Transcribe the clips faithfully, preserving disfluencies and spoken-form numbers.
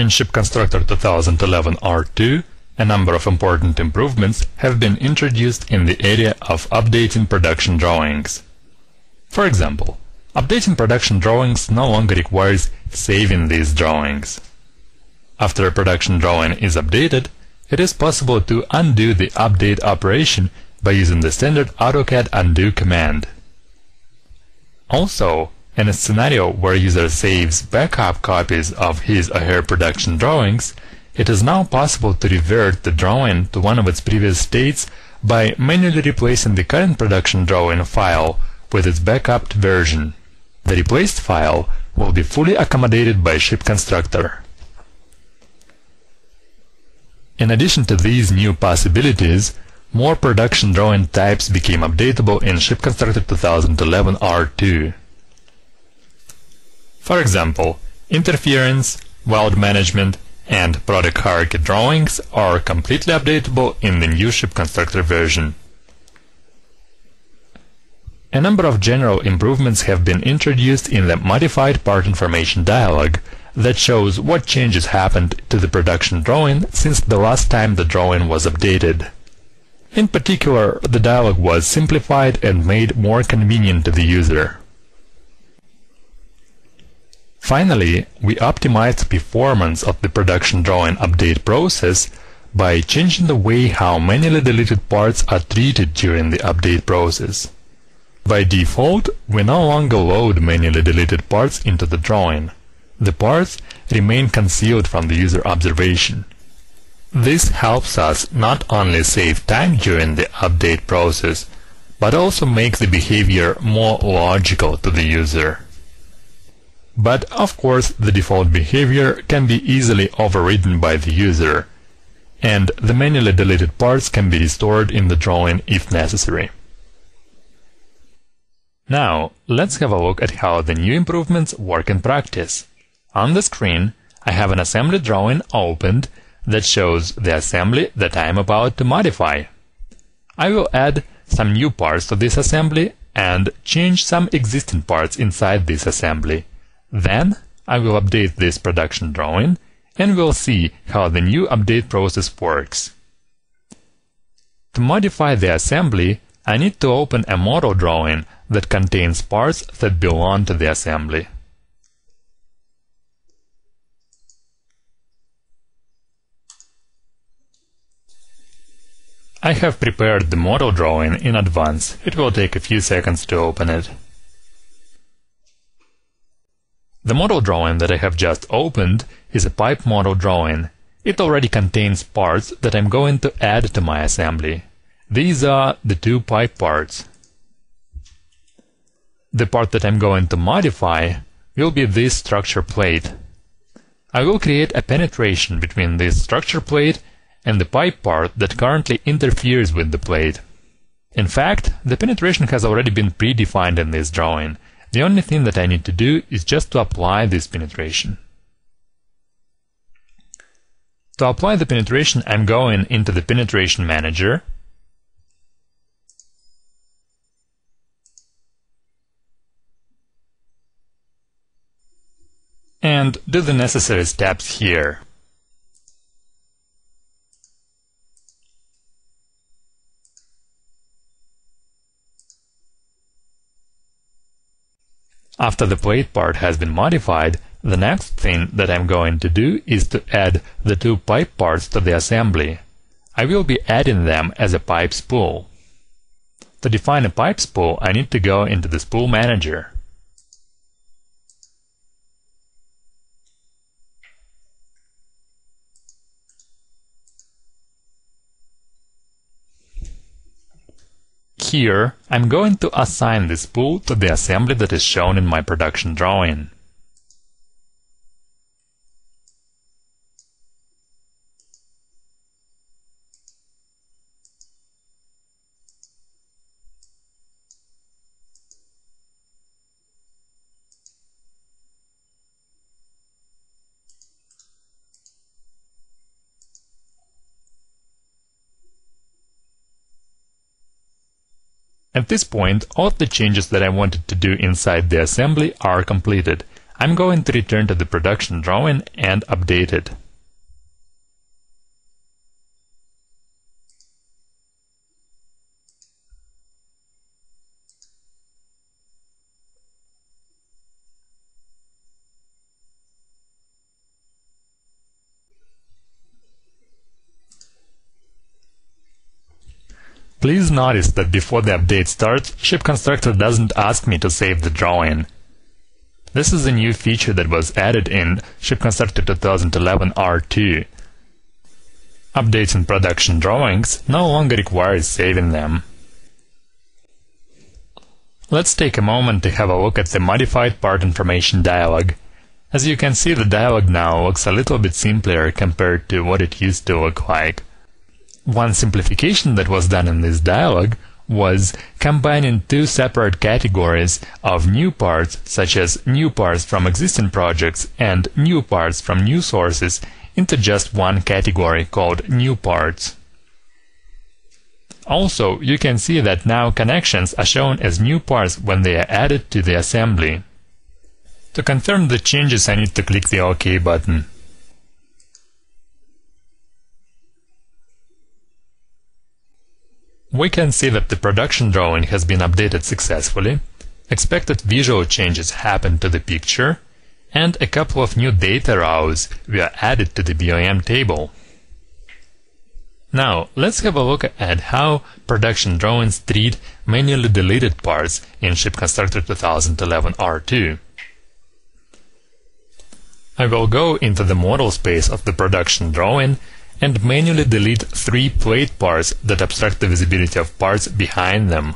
In ShipConstructor twenty eleven R two, a number of important improvements have been introduced in the area of updating production drawings. For example, updating production drawings no longer requires saving these drawings. After a production drawing is updated, it is possible to undo the update operation by using the standard AutoCAD undo command. Also, in a scenario where a user saves backup copies of his or her production drawings, it is now possible to revert the drawing to one of its previous states by manually replacing the current production drawing file with its backup version. The replaced file will be fully accommodated by ShipConstructor. In addition to these new possibilities, more production drawing types became updatable in ShipConstructor twenty eleven R two. For example, interference, weld management, and product hierarchy drawings are completely updatable in the new ShipConstructor version. A number of general improvements have been introduced in the modified part information dialog that shows what changes happened to the production drawing since the last time the drawing was updated. In particular, the dialog was simplified and made more convenient to the user. Finally, we optimized performance of the production drawing update process by changing the way how manually deleted parts are treated during the update process. By default, we no longer load manually deleted parts into the drawing. The parts remain concealed from the user observation. This helps us not only save time during the update process, but also makes the behavior more logical to the user. But, of course, the default behavior can be easily overridden by the user, and the manually deleted parts can be restored in the drawing if necessary. Now, let's have a look at how the new improvements work in practice. On the screen, I have an assembly drawing opened that shows the assembly that I am about to modify. I will add some new parts to this assembly and change some existing parts inside this assembly. Then I will update this production drawing and we'll see how the new update process works. To modify the assembly, I need to open a model drawing that contains parts that belong to the assembly. I have prepared the model drawing in advance. It will take a few seconds to open it. The model drawing that I have just opened is a pipe model drawing. It already contains parts that I'm going to add to my assembly. These are the two pipe parts. The part that I'm going to modify will be this structure plate. I will create a penetration between this structure plate and the pipe part that currently interferes with the plate. In fact, the penetration has already been predefined in this drawing. The only thing that I need to do is just to apply this penetration. To apply the penetration, I'm going into the Penetration Manager. And do the necessary steps here. After the plate part has been modified, the next thing that I'm going to do is to add the two pipe parts to the assembly. I will be adding them as a pipe spool. To define a pipe spool, I need to go into the Spool Manager. Here, I'm going to assign this spool to the assembly that is shown in my production drawing. At this point, all the changes that I wanted to do inside the assembly are completed. I'm going to return to the production drawing and update it. Please notice that before the update starts, ShipConstructor doesn't ask me to save the drawing. This is a new feature that was added in ShipConstructor twenty eleven R two. Updates in production drawings no longer require saving them. Let's take a moment to have a look at the Modified Part Information dialog. As you can see, the dialog now looks a little bit simpler compared to what it used to look like. One simplification that was done in this dialog was combining two separate categories of new parts, such as new parts from existing projects and new parts from new sources, into just one category called new parts. Also, you can see that now connections are shown as new parts when they are added to the assembly. To confirm the changes, I need to click the OK button. We can see that the production drawing has been updated successfully, expected visual changes happened to the picture, and a couple of new data rows were added to the B O M table. Now, let's have a look at how production drawings treat manually deleted parts in ShipConstructor twenty eleven R two. I will go into the model space of the production drawing and manually delete three plate parts that obstruct the visibility of parts behind them.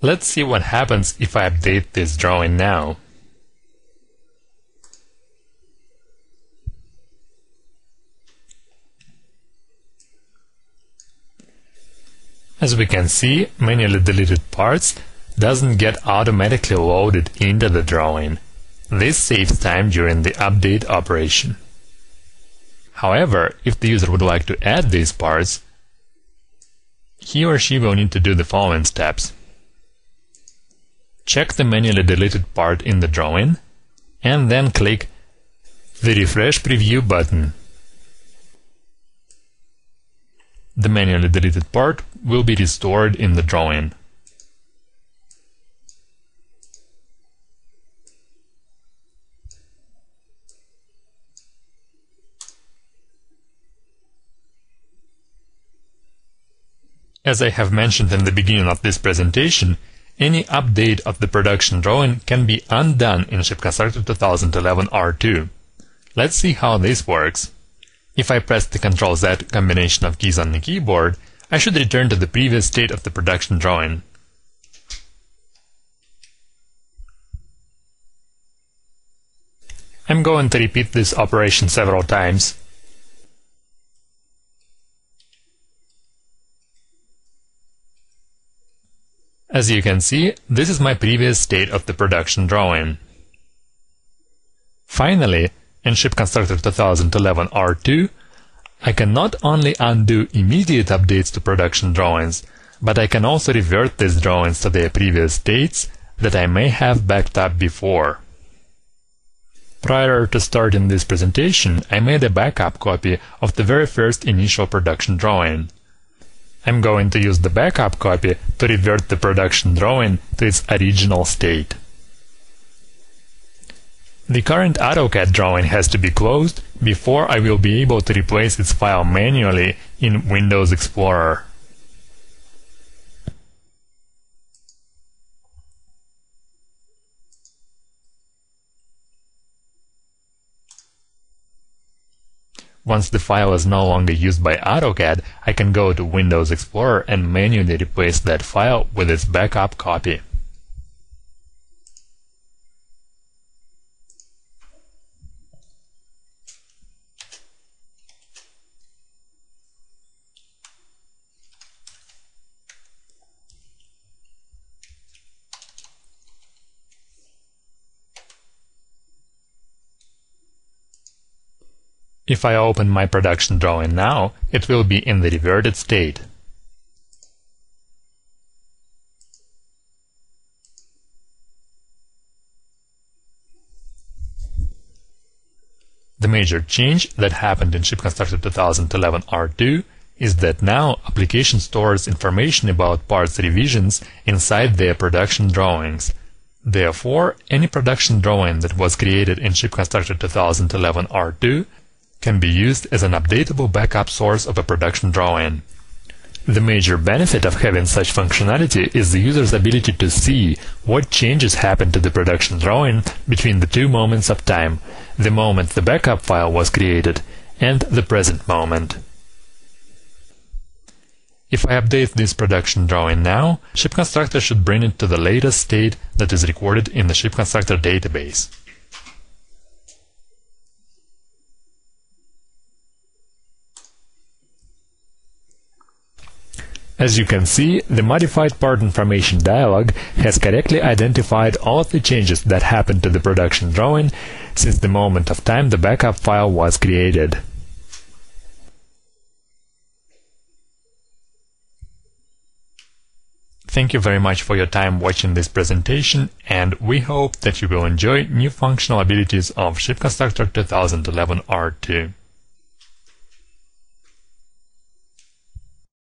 Let's see what happens if I update this drawing now. As we can see, manually deleted parts doesn't get automatically loaded into the drawing. This saves time during the update operation. However, if the user would like to add these parts, he or she will need to do the following steps. Check the manually deleted part in the drawing and then click the Refresh Preview button. The manually deleted part will be restored in the drawing. As I have mentioned in the beginning of this presentation, any update of the production drawing can be undone in ShipConstructor twenty eleven R two. Let's see how this works. If I press the Control Z combination of keys on the keyboard, I should return to the previous state of the production drawing. I'm going to repeat this operation several times. As you can see, this is my previous state of the production drawing. Finally, in ShipConstructor twenty eleven R two, I can not only undo immediate updates to production drawings, but I can also revert these drawings to their previous states that I may have backed up before. Prior to starting this presentation, I made a backup copy of the very first initial production drawing. I'm going to use the backup copy to revert the production drawing to its original state. The current AutoCAD drawing has to be closed before I will be able to replace its file manually in Windows Explorer. Once the file is no longer used by AutoCAD, I can go to Windows Explorer and manually replace that file with its backup copy. If I open my production drawing now, it will be in the reverted state. The major change that happened in ShipConstructor twenty eleven R two is that now application stores information about parts revisions inside their production drawings. Therefore, any production drawing that was created in ShipConstructor twenty eleven R two can be used as an updatable backup source of a production drawing. The major benefit of having such functionality is the user's ability to see what changes happened to the production drawing between the two moments of time, the moment the backup file was created, and the present moment. If I update this production drawing now, ShipConstructor should bring it to the latest state that is recorded in the ShipConstructor database. As you can see, the Modified Part Information dialog has correctly identified all of the changes that happened to the production drawing since the moment of time the backup file was created. Thank you very much for your time watching this presentation, and we hope that you will enjoy new functional abilities of ShipConstructor twenty eleven R two.